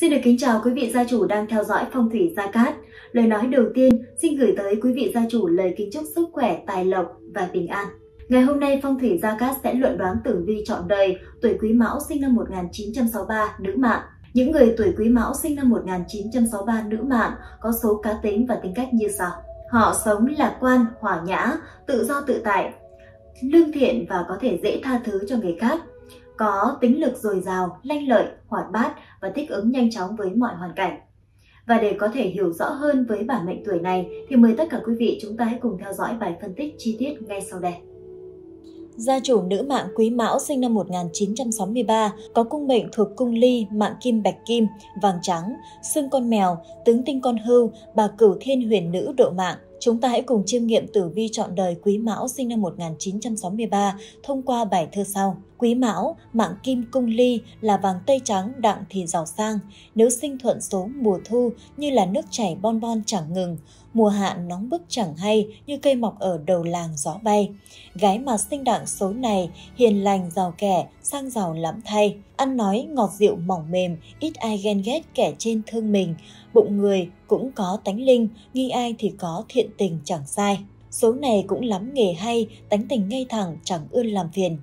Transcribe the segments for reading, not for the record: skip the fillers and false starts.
Xin được kính chào quý vị gia chủ đang theo dõi Phong Thủy Gia Cát. Lời nói đầu tiên xin gửi tới quý vị gia chủ lời kính chúc sức khỏe, tài lộc và bình an. Ngày hôm nay Phong Thủy Gia Cát sẽ luận đoán tử vi trọn đời tuổi Quý Mão sinh năm 1963 nữ mạng. Những người tuổi Quý Mão sinh năm 1963 nữ mạng có số cá tính và tính cách như sau. Họ sống lạc quan, hòa nhã, tự do tự tại, lương thiện và có thể dễ tha thứ cho người khác. Có tính lực dồi dào, lanh lợi, hoạt bát và thích ứng nhanh chóng với mọi hoàn cảnh. Và để có thể hiểu rõ hơn với bản mệnh tuổi này thì mời tất cả quý vị chúng ta hãy cùng theo dõi bài phân tích chi tiết ngay sau đây. Gia chủ nữ mạng Quý Mão sinh năm 1963, có cung mệnh thuộc cung ly, mạng kim bạch kim, vàng trắng, xương con mèo, tướng tinh con hươu, bà cửu thiên huyền nữ độ mạng. Chúng ta hãy cùng chiêm nghiệm tử vi trọn đời Quý Mão sinh năm 1963 thông qua bài thơ sau. Quý Mão, mạng kim cung ly là vàng tây trắng đặng thì giàu sang. Nếu sinh thuận số mùa thu như là nước chảy bon bon chẳng ngừng, mùa hạ nóng bức chẳng hay như cây mọc ở đầu làng gió bay. Gái mà sinh đặng số này, hiền lành giàu kẻ, sang giàu lắm thay. Ăn nói ngọt dịu mỏng mềm, ít ai ghen ghét kẻ trên thương mình. Bụng người cũng có tánh linh, nghi ai thì có thiện tình chẳng sai. Số này cũng lắm nghề hay, tánh tình ngay thẳng chẳng ưa làm phiền.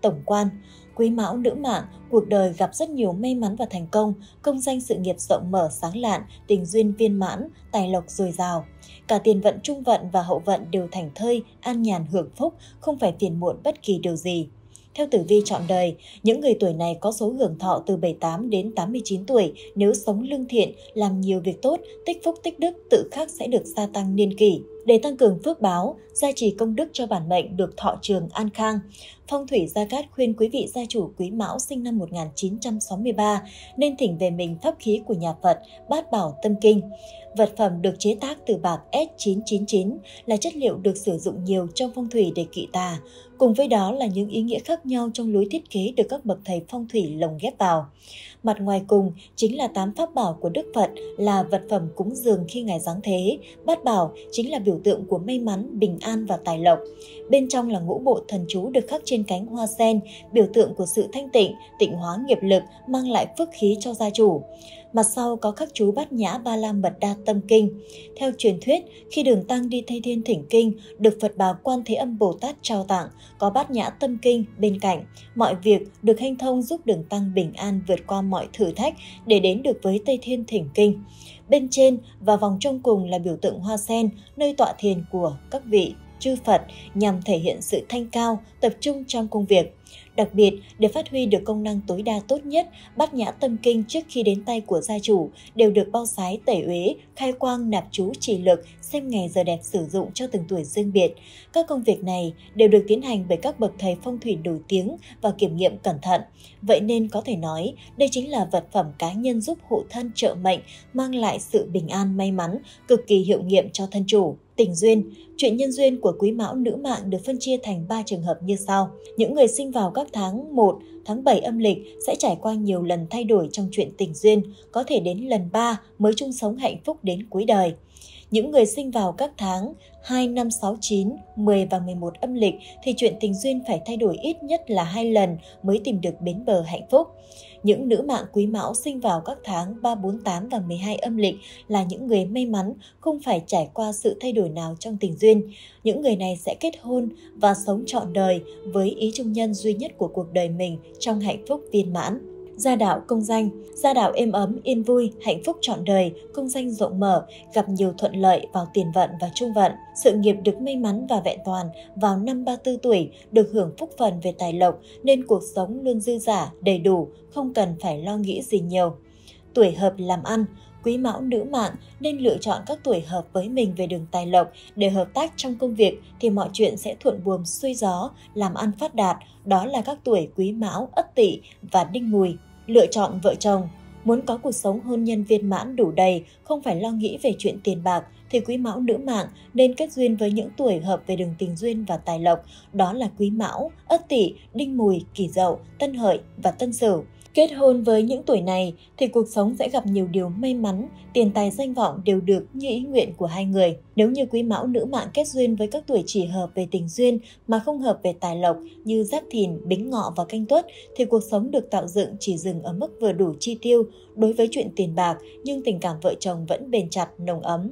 Tổng quan, Quý Mão nữ mạng, cuộc đời gặp rất nhiều may mắn và thành công, công danh sự nghiệp rộng mở sáng lạn, tình duyên viên mãn, tài lộc dồi dào. Cả tiền vận, trung vận và hậu vận đều thảnh thơi, an nhàn hưởng phúc, không phải phiền muộn bất kỳ điều gì. Theo tử vi trọn đời, những người tuổi này có số hưởng thọ từ 78 đến 89 tuổi, nếu sống lương thiện, làm nhiều việc tốt, tích phúc tích đức tự khắc sẽ được gia tăng niên kỷ. Để tăng cường phước báo, gia trì công đức cho bản mệnh được thọ trường an khang, Phong Thủy Gia Cát khuyên quý vị gia chủ Quý Mão sinh năm 1963 nên thỉnh về mình pháp khí của nhà Phật Bát Bảo Tâm Kinh. Vật phẩm được chế tác từ bạc S999 là chất liệu được sử dụng nhiều trong phong thủy để kỵ tà. Cùng với đó là những ý nghĩa khác nhau trong lối thiết kế được các bậc thầy phong thủy lồng ghép vào. Mặt ngoài cùng chính là 8 pháp bảo của Đức Phật là vật phẩm cúng dường khi Ngài giáng thế. Bát bảo chính là biểu tượng của may mắn, bình an và tài lộc. Bên trong là ngũ bộ thần chú được khắc trên cánh hoa sen, biểu tượng của sự thanh tịnh, tịnh hóa nghiệp lực, mang lại phước khí cho gia chủ. Mặt sau có khắc chú Bát Nhã Ba La Mật Đa Tâm Kinh. Theo truyền thuyết, khi Đường Tăng đi Tây Thiên Thỉnh Kinh, được Phật Bà Quan Thế Âm Bồ Tát trao tặng, có Bát Nhã Tâm Kinh bên cạnh. Mọi việc được hanh thông giúp Đường Tăng bình an vượt qua mọi thử thách để đến được với Tây Thiên Thỉnh Kinh. Bên trên và vòng trong cùng là biểu tượng hoa sen, nơi tọa thiền của các vị chư Phật nhằm thể hiện sự thanh cao, tập trung trong công việc. Đặc biệt, để phát huy được công năng tối đa tốt nhất, Bát Nhã Tâm Kinh trước khi đến tay của gia chủ đều được bao sái tẩy uế, khai quang nạp chú chỉ lực, xem ngày giờ đẹp sử dụng cho từng tuổi riêng biệt. Các công việc này đều được tiến hành bởi các bậc thầy phong thủy nổi tiếng và kiểm nghiệm cẩn thận. Vậy nên có thể nói, đây chính là vật phẩm cá nhân giúp hộ thân trợ mệnh, mang lại sự bình an may mắn, cực kỳ hiệu nghiệm cho thân chủ. Tình duyên, chuyện nhân duyên của Quý Mão nữ mạng được phân chia thành 3 trường hợp như sau. Những người sinh vào các tháng 1, tháng 7 âm lịch sẽ trải qua nhiều lần thay đổi trong chuyện tình duyên, có thể đến lần 3 mới chung sống hạnh phúc đến cuối đời. Những người sinh vào các tháng 2, 5, 6, 9, 10 và 11 âm lịch thì chuyện tình duyên phải thay đổi ít nhất là 2 lần mới tìm được bến bờ hạnh phúc. Những nữ mạng Quý Mão sinh vào các tháng 3, 4, 8 và 12 âm lịch là những người may mắn, không phải trải qua sự thay đổi nào trong tình duyên. Những người này sẽ kết hôn và sống trọn đời với ý trung nhân duy nhất của cuộc đời mình trong hạnh phúc viên mãn. Gia đạo công danh, gia đạo êm ấm, yên vui, hạnh phúc trọn đời, công danh rộng mở, gặp nhiều thuận lợi vào tiền vận và trung vận. Sự nghiệp được may mắn và vẹn toàn, vào năm 34 tuổi, được hưởng phúc phần về tài lộc nên cuộc sống luôn dư dả, đầy đủ, không cần phải lo nghĩ gì nhiều. Tuổi hợp làm ăn, Quý Mão nữ mạng nên lựa chọn các tuổi hợp với mình về đường tài lộc để hợp tác trong công việc thì mọi chuyện sẽ thuận buồm xuôi gió, làm ăn phát đạt, đó là các tuổi Quý Mão, Ất Tỵ và Đinh Mùi. Lựa chọn vợ chồng, muốn có cuộc sống hôn nhân viên mãn đủ đầy, không phải lo nghĩ về chuyện tiền bạc thì Quý Mão nữ mạng nên kết duyên với những tuổi hợp về đường tình duyên và tài lộc, đó là Quý Mão, Ất Tỵ, Đinh Mùi, Kỷ Dậu, Tân Hợi và Tân Sửu. Kết hôn với những tuổi này thì cuộc sống sẽ gặp nhiều điều may mắn, tiền tài danh vọng đều được như ý nguyện của hai người. Nếu như Quý Mão nữ mạng kết duyên với các tuổi chỉ hợp về tình duyên mà không hợp về tài lộc như Giáp Thìn, Bính Ngọ và Canh Tuất thì cuộc sống được tạo dựng chỉ dừng ở mức vừa đủ chi tiêu, đối với chuyện tiền bạc nhưng tình cảm vợ chồng vẫn bền chặt, nồng ấm.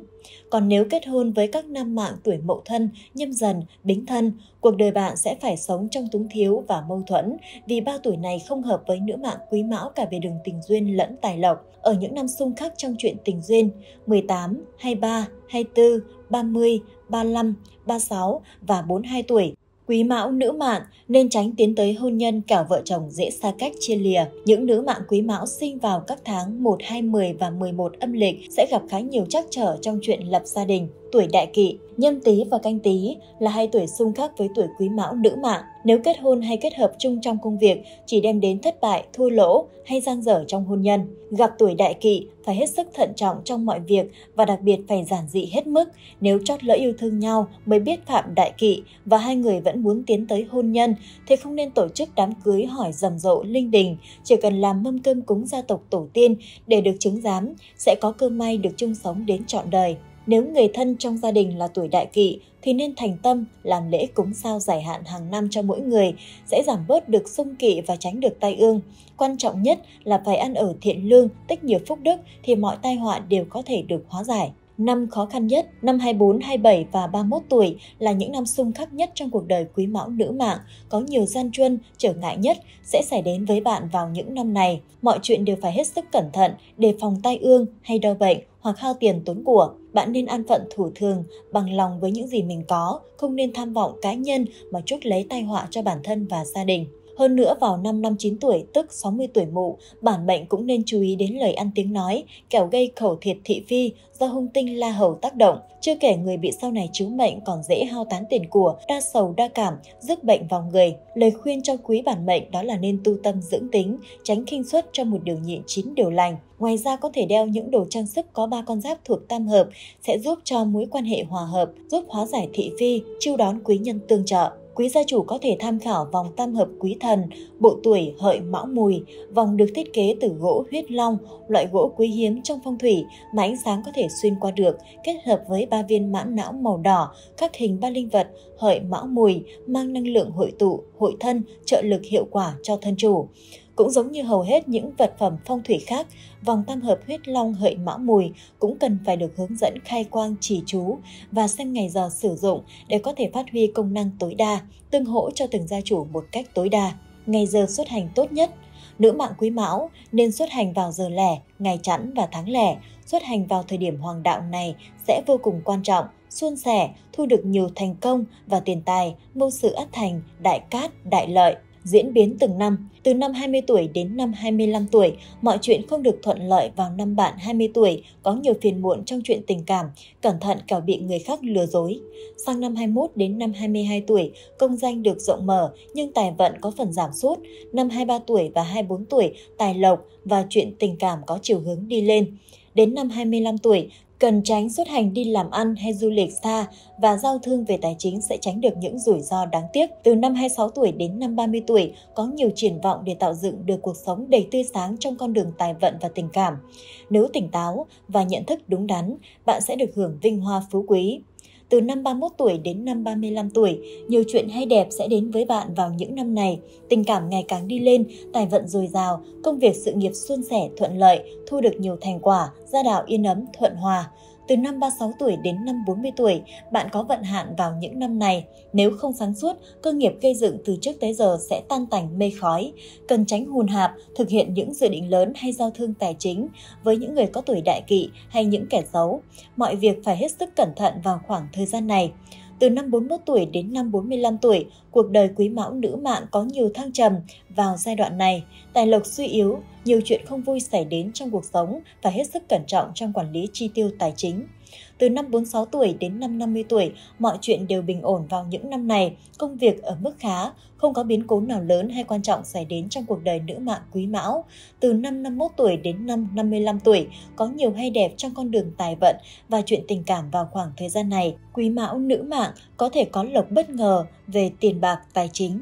Còn nếu kết hôn với các nam mạng tuổi Mậu Thân, Nhâm Dần, Bính Thân, cuộc đời bạn sẽ phải sống trong túng thiếu và mâu thuẫn vì ba tuổi này không hợp với nữ mạng Quý Mão cả về đường tình duyên lẫn tài lộc. Ở những năm xung khắc trong chuyện tình duyên 18, 23, 24, 30, 35, 36 và 42 tuổi, Quý Mão nữ mạng nên tránh tiến tới hôn nhân, cả vợ chồng dễ xa cách chia lìa. Những nữ mạng Quý Mão sinh vào các tháng 1, 2, 10 và 11 âm lịch sẽ gặp khá nhiều trắc trở trong chuyện lập gia đình. Tuổi Đại Kỷ, Nhâm Tý và Canh Tý là hai tuổi xung khắc với tuổi Quý Mão nữ mạng. Nếu kết hôn hay kết hợp chung trong công việc chỉ đem đến thất bại, thua lỗ hay dang dở trong hôn nhân. Gặp tuổi Đại Kỷ phải hết sức thận trọng trong mọi việc và đặc biệt phải giản dị hết mức. Nếu chót lỡ yêu thương nhau mới biết phạm Đại Kỷ và hai người vẫn muốn tiến tới hôn nhân, thế không nên tổ chức đám cưới hỏi rầm rộ linh đình. Chỉ cần làm mâm cơm cúng gia tộc tổ tiên để được chứng giám, sẽ có cơ may được chung sống đến trọn đời. Nếu người thân trong gia đình là tuổi Đại Kỷ thì nên thành tâm làm lễ cúng sao giải hạn hàng năm cho mỗi người, sẽ giảm bớt được xung kỵ và tránh được tai ương. Quan trọng nhất là phải ăn ở thiện lương, tích nhiều phúc đức thì mọi tai họa đều có thể được hóa giải. Năm khó khăn nhất, năm 24, 27 và 31 tuổi là những năm xung khắc nhất trong cuộc đời Quý Mão nữ mạng. Có nhiều gian truân, trở ngại nhất sẽ xảy đến với bạn vào những năm này. Mọi chuyện đều phải hết sức cẩn thận, đề phòng tai ương hay đau bệnh hoặc hao tiền tốn của. Bạn nên an phận thủ thường, bằng lòng với những gì mình có, không nên tham vọng cá nhân mà chuốc lấy tai họa cho bản thân và gia đình. Hơn nữa, vào năm 59 tuổi, tức 60 tuổi Mụ, bản mệnh cũng nên chú ý đến lời ăn tiếng nói, kẻo gây khẩu thiệt thị phi do hung tinh la hầu tác động. Chưa kể người bị sau này trú mệnh còn dễ hao tán tiền của, đa sầu đa cảm, rước bệnh vào người. Lời khuyên cho quý bản mệnh đó là nên tu tâm dưỡng tính, tránh khinh suất cho một điều nhịn 9 điều lành. Ngoài ra có thể đeo những đồ trang sức có 3 con giáp thuộc tam hợp, sẽ giúp cho mối quan hệ hòa hợp, giúp hóa giải thị phi, chiêu đón quý nhân tương trợ. Quý gia chủ có thể tham khảo vòng tam hợp quý thần, bộ tuổi Hợi Mão Mùi. Vòng được thiết kế từ gỗ huyết long, loại gỗ quý hiếm trong phong thủy mà ánh sáng có thể xuyên qua được, kết hợp với 3 viên mãn não màu đỏ, khắc hình 3 linh vật Hợi Mão Mùi, mang năng lượng hội tụ, hội thân, trợ lực hiệu quả cho thân chủ. Cũng giống như hầu hết những vật phẩm phong thủy khác, vòng tam hợp huyết long Hợi Mão Mùi cũng cần phải được hướng dẫn khai quang chỉ chú và xem ngày giờ sử dụng để có thể phát huy công năng tối đa, tương hỗ cho từng gia chủ một cách tối đa. Ngày giờ xuất hành tốt nhất, nữ mạng Quý Mão nên xuất hành vào giờ lẻ, ngày chẵn và tháng lẻ. Xuất hành vào thời điểm hoàng đạo này sẽ vô cùng quan trọng, suôn sẻ, thu được nhiều thành công và tiền tài, mưu sự ắt thành, đại cát, đại lợi. Diễn biến từng năm, từ năm 20 tuổi đến năm 25 tuổi, mọi chuyện không được thuận lợi vào năm bạn 20 tuổi, có nhiều phiền muộn trong chuyện tình cảm, cẩn thận kẻo bị người khác lừa dối. Sang năm 21 đến năm 22 tuổi, công danh được rộng mở nhưng tài vận có phần giảm sút. Năm 23 tuổi và 24 tuổi, tài lộc và chuyện tình cảm có chiều hướng đi lên. Đến năm 25 tuổi, cần tránh xuất hành đi làm ăn hay du lịch xa và giao thương về tài chính sẽ tránh được những rủi ro đáng tiếc. Từ năm 26 tuổi đến năm 30 tuổi, có nhiều triển vọng để tạo dựng được cuộc sống đầy tươi sáng trong con đường tài vận và tình cảm. Nếu tỉnh táo và nhận thức đúng đắn, bạn sẽ được hưởng vinh hoa phú quý. Từ năm 31 tuổi đến năm 35 tuổi, nhiều chuyện hay đẹp sẽ đến với bạn vào những năm này. Tình cảm ngày càng đi lên, tài vận dồi dào, công việc sự nghiệp suôn sẻ thuận lợi, thu được nhiều thành quả, gia đạo yên ấm thuận hòa. Từ năm 36 tuổi đến năm 40 tuổi, bạn có vận hạn vào những năm này. Nếu không sáng suốt, cơ nghiệp gây dựng từ trước tới giờ sẽ tan tành mây khói. Cần tránh hùn hạp, thực hiện những dự định lớn hay giao thương tài chính với những người có tuổi Đại Kỷ hay những kẻ xấu. Mọi việc phải hết sức cẩn thận vào khoảng thời gian này. Từ năm 41 tuổi đến năm 45 tuổi, cuộc đời Quý Mão nữ mạng có nhiều thăng trầm vào giai đoạn này. Tài lộc suy yếu, nhiều chuyện không vui xảy đến trong cuộc sống và hết sức cẩn trọng trong quản lý chi tiêu tài chính. Từ năm 46 tuổi đến năm 50 tuổi, mọi chuyện đều bình ổn vào những năm này, công việc ở mức khá, không có biến cố nào lớn hay quan trọng xảy đến trong cuộc đời nữ mạng Quý Mão. Từ năm 51 tuổi đến năm 55 tuổi, có nhiều hay đẹp trong con đường tài vận và chuyện tình cảm vào khoảng thời gian này. Quý Mão nữ mạng có thể có lộc bất ngờ về tiền bạc, tài chính.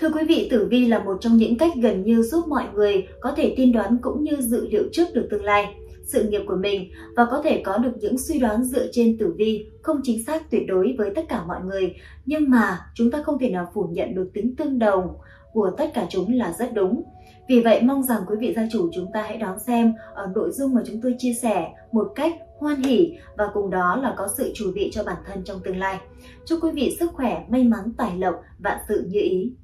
Thưa quý vị, tử vi là một trong những cách gần như giúp mọi người có thể tiên đoán cũng như dự liệu trước được tương lai, sự nghiệp của mình và có thể có được những suy đoán dựa trên tử vi, không chính xác tuyệt đối với tất cả mọi người. Nhưng mà chúng ta không thể nào phủ nhận được tính tương đồng của tất cả chúng là rất đúng. Vì vậy mong rằng quý vị gia chủ chúng ta hãy đón xem ở nội dung mà chúng tôi chia sẻ một cách hoan hỉ và cùng đó là có sự chuẩn bị cho bản thân trong tương lai. Chúc quý vị sức khỏe, may mắn, tài lộc, vạn sự như ý.